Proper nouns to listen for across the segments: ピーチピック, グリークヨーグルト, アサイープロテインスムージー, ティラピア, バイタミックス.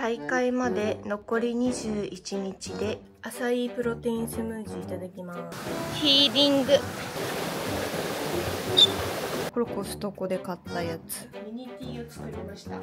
大会まで残り21日でアサイープロテインスムージーいただきます。ヒーリング。これコストコで買ったやつ。ミニティーを作りました。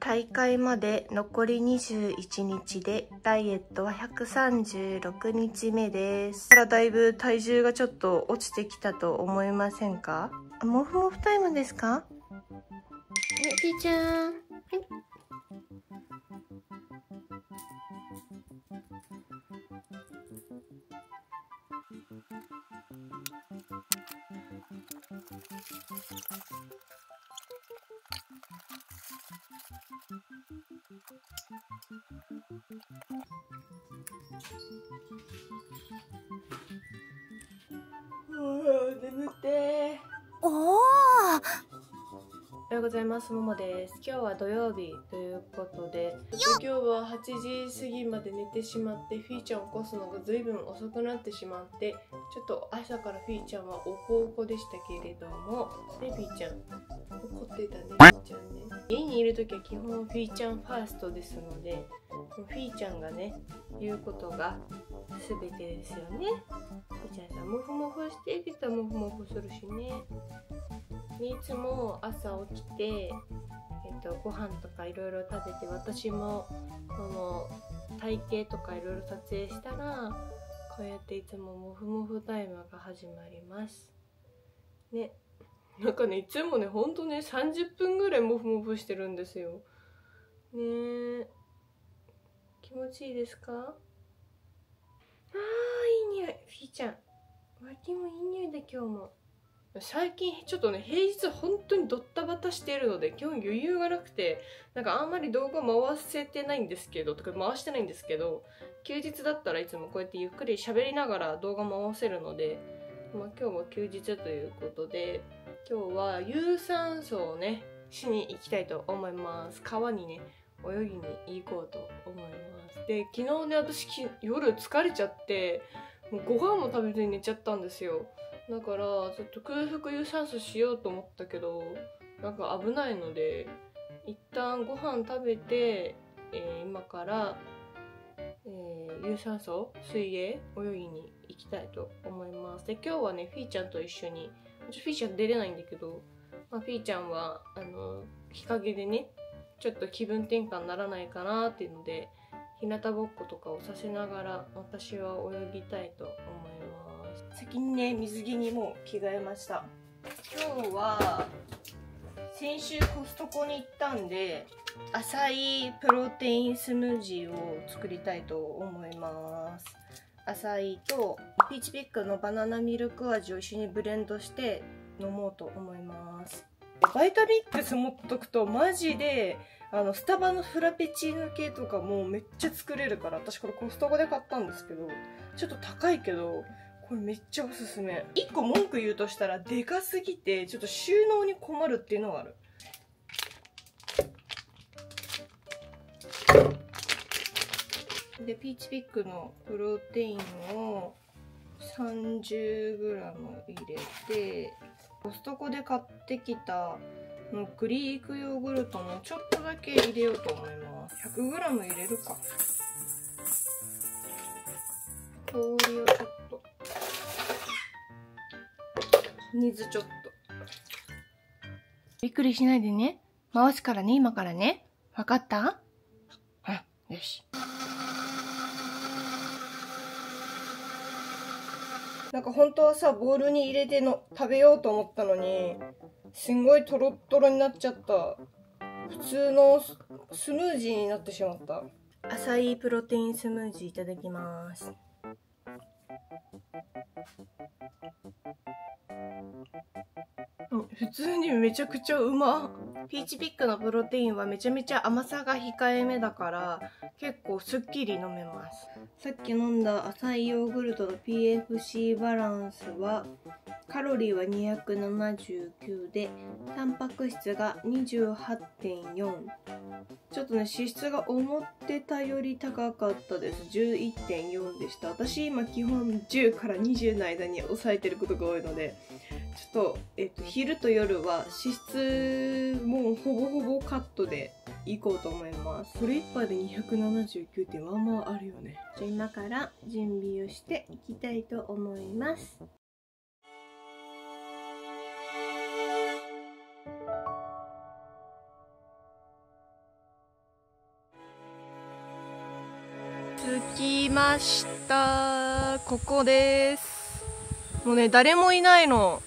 大会まで残り21日でダイエットは136日目です。からだいぶ体重がちょっと落ちてきたと思いませんか？モフモフタイムですか？ティーちゃん。はい。眠ってー。おー。おはようございます。ももです。今日は土曜日ということで、今日は8時過ぎまで寝てしまって、フィーちゃんを起こすのがずいぶん遅くなってしまって、ちょっと朝からフィーちゃんはおこおこでしたけれども、で、フィーちゃん、怒ってたね、フィーちゃんね。家にいるときは基本フィーちゃんファーストですので、フィーちゃんがね、言うことが全てですよね。フィーちゃんさん、もふもふしてって言ったらもふもふするしね。いつも朝起きて、ご飯とかいろいろ食べて、私もこの体型とかいろいろ撮影したらこうやっていつもモフモフタイムが始まりますね。なんかね、いつもね、ほんとね30分ぐらいモフモフしてるんですよね。ー気持ちいいですか？あー、いい匂い。フィーちゃん脇もいい匂いだ。今日も最近ちょっとね、平日本当にドッタバタしているので、今日余裕がなくて、なんかあんまり動画回してないんですけど、休日だったらいつもこうやってゆっくり喋りながら動画回せるので、まあ、今日も休日ということで、今日は有酸素をね、しに行きたいと思います。川にね、泳ぎに行こうと思います。で、昨日ね、私夜疲れちゃって、もうご飯も食べずに寝ちゃったんですよ。だから、ちょっと空腹有酸素しようと思ったけど、なんか危ないので、一旦ご飯食べて、今から、有酸素、水泳、泳ぎに行きたいと思います。で、今日はね、フィーちゃんと一緒に、フィーちゃん出れないんだけど、まあ、フィーちゃんは、日陰でね、ちょっと気分転換にならないかなっていうので、日向ぼっことかをさせながら、私は泳ぎたいと思います。先にね、水着にもう着替えました。今日は先週コストコに行ったんで、アサイープロテインスムージーを作りたいと思います。アサイーとピーチピックのバナナミルク味を一緒にブレンドして飲もうと思います。バイタミックス持っとくとマジでスタバのフラペチーノ系とかもうめっちゃ作れるから、私これコストコで買ったんですけど、ちょっと高いけどこれめっちゃおすすめ。1個文句言うとしたら、でかすぎてちょっと収納に困るっていうのがある。で、ピーチピックのプロテインを 30g 入れて、コストコで買ってきたグリークヨーグルトもちょっとだけ入れようと思います。100g 入れるか。氷をちょっと、水ちょっと、びっくりしないでね、回すからね、今からね、分かった？うん、よし。なんか本当はさ、ボウルに入れての食べようと思ったのに、すんごいトロットロになっちゃった。普通のスムージーになってしまった。アサイープロテインスムージーいただきます。普通にめちゃくちゃうま。ピーチピックのプロテインはめちゃめちゃ甘さが控えめだから結構すっきり飲めます。さっき飲んだアサイーヨーグルトの PFC バランスはカロリーは279で、タンパク質が 28.4。 ちょっとね、脂質が思ってたより高かったです。 11.4 でした。私今基本10から20の間に抑えてることが多いので、ちょっと、昼と夜は脂質もうほぼほぼカットでいこうと思います。それ1杯で279ってまあまああるよね。じゃあ今から準備をしていきたいと思います。着きました。ここです。もうね、誰もいないの。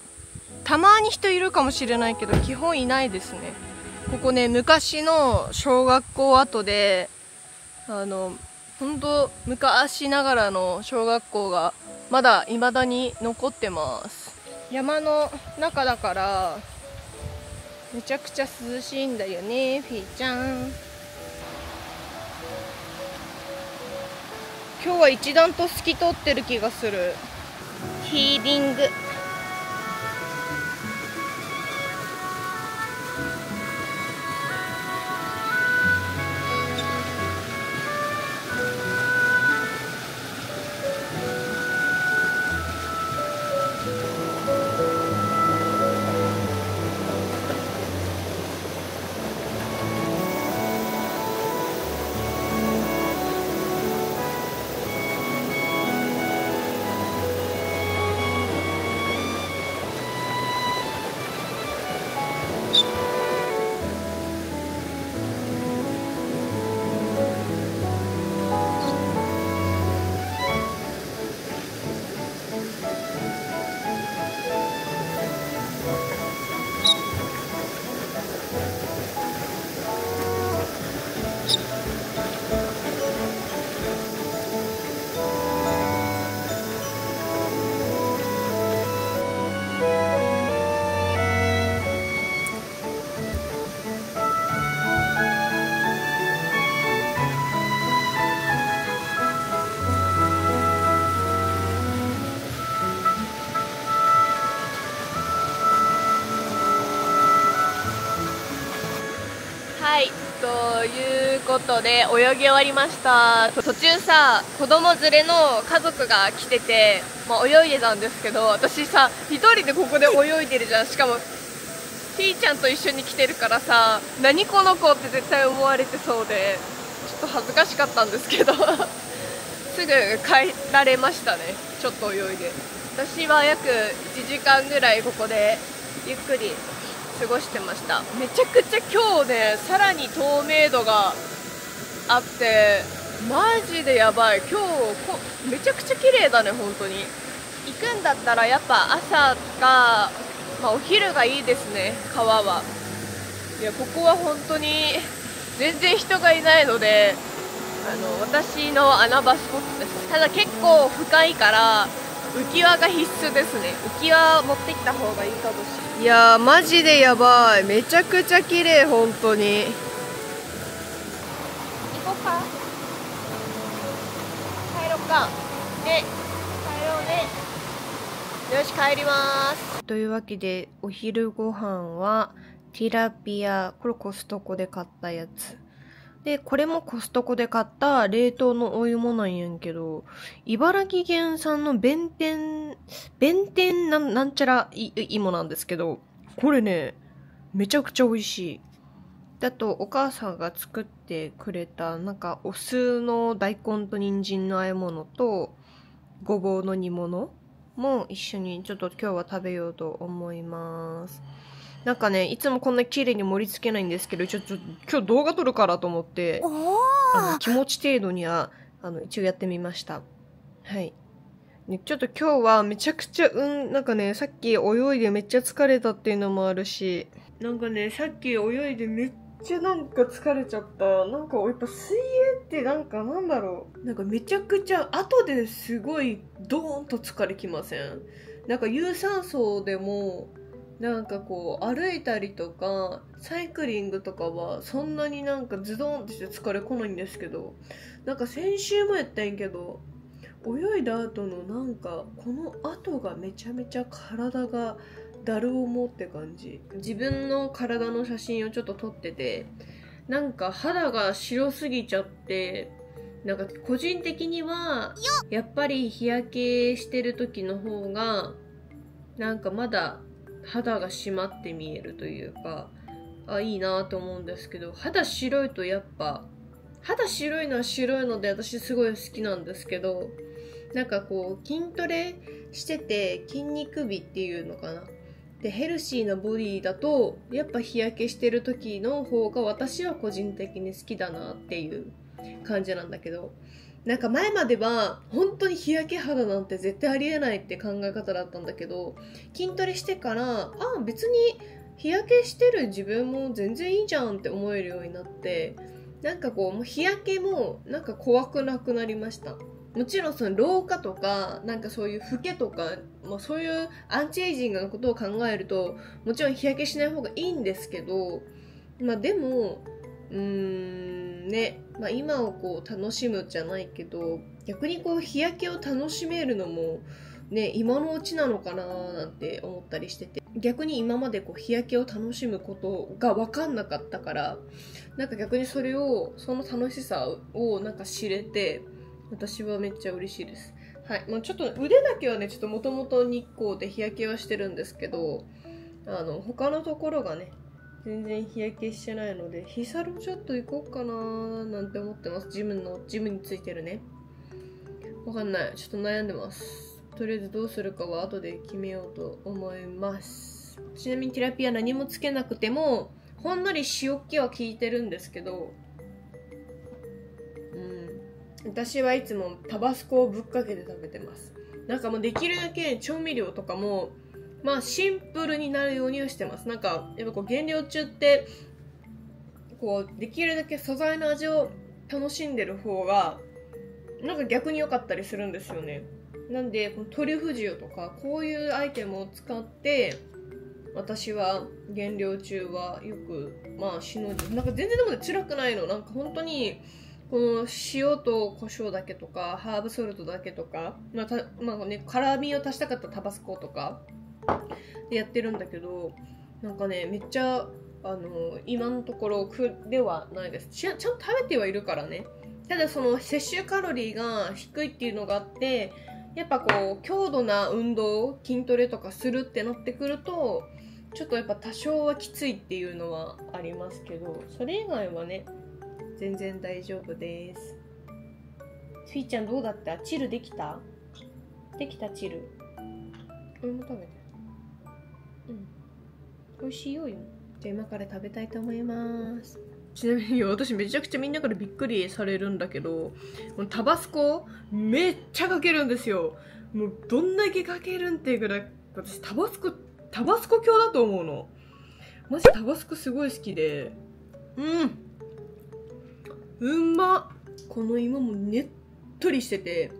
たまに人いるかもしれないけど基本いないですね。ここね、昔の小学校跡で、ほんと昔ながらの小学校がまだ未だに残ってます。山の中だからめちゃくちゃ涼しいんだよね、フィーちゃん。今日は一段と透き通ってる気がする。ヒーリング。で泳ぎ終わりました。途中さ、子供連れの家族が来てて、まあ、泳いでたんですけど、私さ一人でここで泳いでるじゃん。しかもピーちゃんと一緒に来てるからさ、何この子って絶対思われてそうでちょっと恥ずかしかったんですけどすぐ帰られましたね。ちょっと泳いで、私は約1時間ぐらいここでゆっくり過ごしてました。めちゃくちゃ今日ね、さらに透明度があってマジでやばい。今日めちゃくちゃ綺麗だね。本当に行くんだったらやっぱ朝か、まあ、お昼がいいですね。川は。いや、ここは本当に全然人がいないので、私の穴場スポットです。ただ結構深いから浮き輪が必須ですね。浮き輪持ってきた方がいいかもしれない。いやーマジでやばい。めちゃくちゃ綺麗本当に。帰ろっかね、帰ろうね。よし、帰ります。というわけでお昼ご飯はティラピア、これコストコで買ったやつで、これもコストコで買った冷凍のお芋なんやんけど、茨城県産の弁天なんちゃら芋なんですけど、これねめちゃくちゃ美味しい。だとお母さんが作ってくれたなんかお酢の大根と人参の和え物とごぼうの煮物も一緒にちょっと今日は食べようと思います。なんかね、いつもこんな綺麗に盛り付けないんですけど、今日動画撮るからと思って気持ち程度には一応やってみました。はい、ね、ちょっと今日はめちゃくちゃなんかね、さっき泳いでめっちゃ疲れたっていうのもあるし、なんかねさっき泳いでめっちゃなんか疲れちゃった。なんかやっぱ水泳ってなんかなんだろう、なんかめちゃくちゃ後ですごいドーンと疲れきません？なんか有酸素でもなんかこう歩いたりとかサイクリングとかはそんなになんかズドンってして疲れこないんですけど、なんか先週もやったんやけど、泳いだ後のなんかこの後がめちゃめちゃ体がだる思って感じ。自分の体の写真をちょっと撮ってて、なんか肌が白すぎちゃって、なんか個人的にはやっぱり日焼けしてる時の方がなんかまだ肌が締まって見えるというか、あ、いいなと思うんですけど、肌白いとやっぱ、肌白いのは白いので私すごい好きなんですけど、なんかこう筋トレしてて筋肉美っていうのかな。でヘルシーなボディだとやっぱ日焼けしてる時の方が私は個人的に好きだなっていう感じなんだけど、なんか前までは本当に日焼け肌なんて絶対ありえないって考え方だったんだけど、筋トレしてからあ別に日焼けしてる自分も全然いいじゃんって思えるようになって、なんかこう日焼けもなんか怖くなくなりました。もちろんその老化とかなんかそういう老けとか、まあ、そういうアンチエイジングのことを考えるともちろん日焼けしない方がいいんですけど、まあ、でもね、まあ、今をこう楽しむじゃないけど、逆にこう日焼けを楽しめるのも、ね、今のうちなのかななんて思ったりしてて、逆に今までこう日焼けを楽しむことが分かんなかったから、なんか逆にそれをその楽しさをなんか知れて。私はめっちゃ嬉しいです。はい。まあ、ちょっと腕だけはね、ちょっともともと日光で日焼けはしてるんですけど、他のところがね、全然日焼けしてないので、日サロちょっと行こうかなーなんて思ってます。ジムについてるね。わかんない。ちょっと悩んでます。とりあえずどうするかは後で決めようと思います。ちなみにティラピア何もつけなくても、ほんのり塩気は効いてるんですけど、私はいつもタバスコをぶっかけて食べてます。なんかもうできるだけ調味料とかもまあシンプルになるようにはしてます。なんかやっぱこう減量中ってこうできるだけ素材の味を楽しんでる方がなんか逆に良かったりするんですよね。なんでこのトリュフ塩とかこういうアイテムを使って私は減量中はよくまあしのいで、なんか全然でも辛くないの。なんか本当にこの塩と胡椒だけとかハーブソルトだけとか、まあね、辛みを足したかったタバスコとかでやってるんだけど、なんかねめっちゃ今のところ苦ではないです。ちゃんと食べてはいるからね。ただその摂取カロリーが低いっていうのがあって、やっぱこう強度な運動筋トレとかするってなってくるとちょっとやっぱ多少はきついっていうのはありますけど、それ以外はね全然大丈夫です。スイーちゃんどうだった？チルできた？できたチル。俺も食べた。うん。美味しいよ。じゃあ今から食べたいと思います。ちなみに私めちゃくちゃみんなからびっくりされるんだけど、このタバスコめっちゃかけるんですよ。もうどんだけかけるんっていうぐらい、私タバスコ教だと思うの。マジタバスコすごい好きで。うん。うんまっ、この芋もねっとりしてて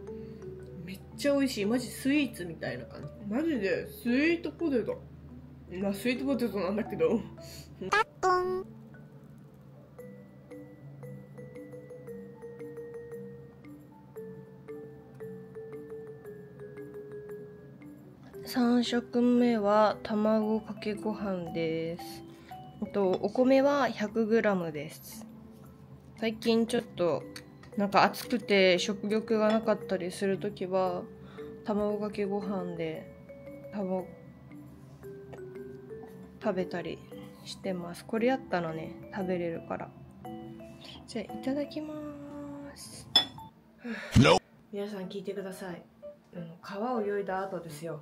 めっちゃ美味しい。マジスイーツみたいな感じ。マジでスイートポテト、まあスイートポテトなんだけど3食目は卵かけご飯です。お米は 100g です。最近ちょっとなんか暑くて食欲がなかったりするときは卵かけご飯で食べたりしてます。これやったらね食べれるから。じゃあいただきまーす皆さん聞いてください。川を泳いだ後ですよ。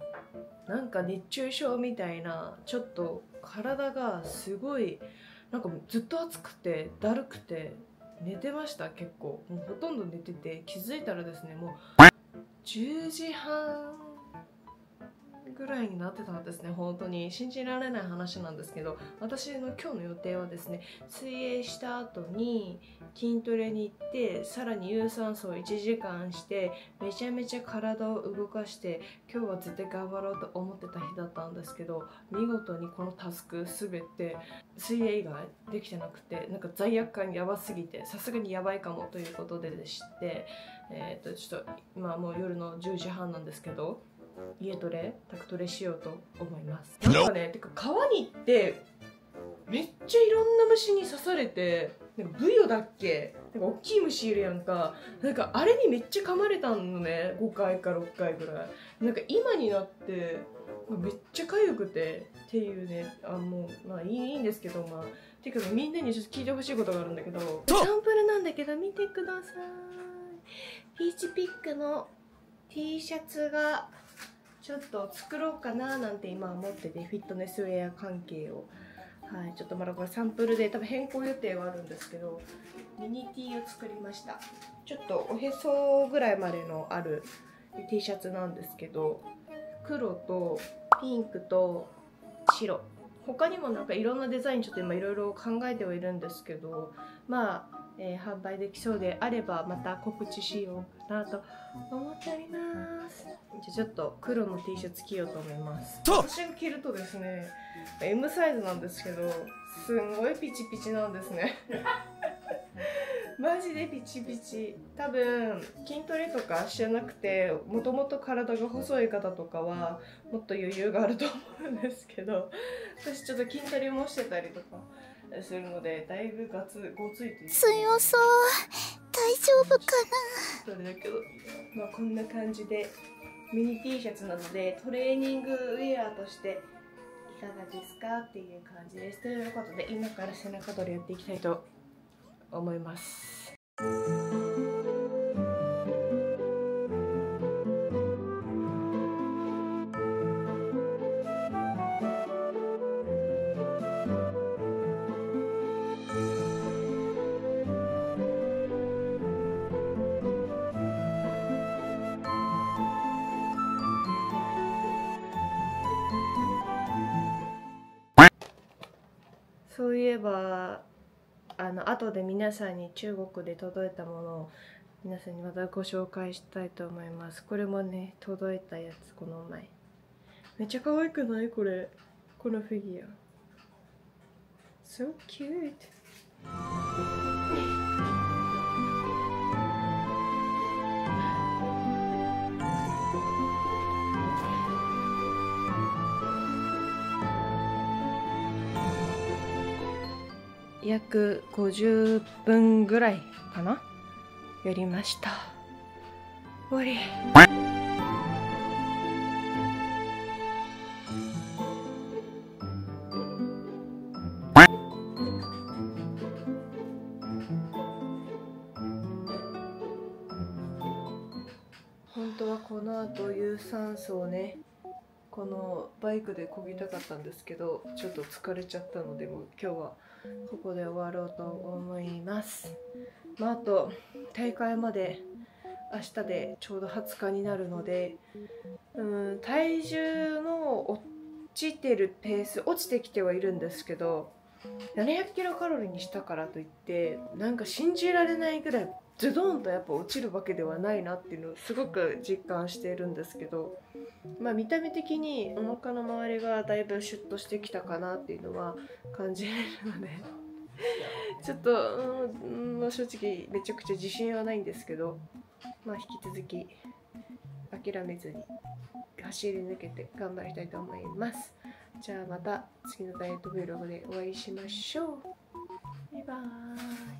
なんか熱中症みたいな、ちょっと体がすごいなんかずっと暑くてだるくて寝てました。結構もうほとんど寝てて、気づいたらですねもう10時半ぐらいになってたんですね。本当に信じられない話なんですけど、私の今日の予定はですね、水泳した後に筋トレに行って、さらに有酸素を1時間してめちゃめちゃ体を動かして、今日は絶対頑張ろうと思ってた日だったんですけど、見事にこのタスク全て水泳以外できてなくて、なんか罪悪感やばすぎてさすがにやばいかもということでして、ちょっと今もう夜の10時半なんですけど、家トレ、宅トレしようと思います。なんかね、てか川に行ってめっちゃいろんな虫に刺されて、なんかブヨだっけ、なんか大きい虫いるやんか、なんかあれにめっちゃ噛まれたのね、5回か6回ぐらい。なんか今になってめっちゃかゆくてっていうね、もうまあいいんですけど、まあっていうかみんなにちょっと聞いてほしいことがあるんだけど、サンプルなんだけど見てください。ピーチピックの T シャツがちょっと作ろうかななんて今思ってて、フィットネスウェア関係を、はい、ちょっとまだこれサンプルで多分変更予定はあるんですけど、ミニ T を作りました。ちょっとおへそぐらいまでのある T シャツなんですけど、黒とピンクと白、他にもなんかいろんなデザインちょっと今いろいろ考えてはいるんですけど、まあ、販売できそうであればまた告知しようかなと思っております。じゃあちょっと黒の T シャツ着ようと思います。私が着るとですね、 M サイズなんですけどすんごいピチピチなんですねマジでピチピチ。多分筋トレとかしてなくてもともと体が細い方とかはもっと余裕があると思うんですけど、私ちょっと筋トレもしてたりとかするのでだいぶごついという。強そう、大丈夫かな。それだけど、まあ、こんな感じでミニ T シャツなのでトレーニングウェアとしていかがですかっていう感じです。ということで今から背中トレやっていきたいと思います。そういえば後で皆さんに中国で届いたものを皆さんにまたご紹介したいと思います。これもね届いたやつ、この前。めっちゃ可愛くない？これ、このフィギュア So cute。 約50分ぐらいかな、やりました。終わり。本当はこの後有酸素をね、このバイクで漕ぎたかったんですけど、ちょっと疲れちゃったのでもう今日はここで終わろうと思います。まあ、あと大会まで明日でちょうど20日になるので、体重の落ちてるペース、落ちてきてはいるんですけど、700キロカロリーにしたからといってなんか信じられないぐらいズドンとやっぱ落ちるわけではないなっていうのをすごく実感しているんですけど、まあ、見た目的にお腹の周りがだいぶシュッとしてきたかなっていうのは感じられるのでちょっと、まあ、正直めちゃくちゃ自信はないんですけど、まあ、引き続き諦めずに走り抜けて頑張りたいと思います。じゃあまた次のダイエット Vlog でお会いしましょう。バイバーイ。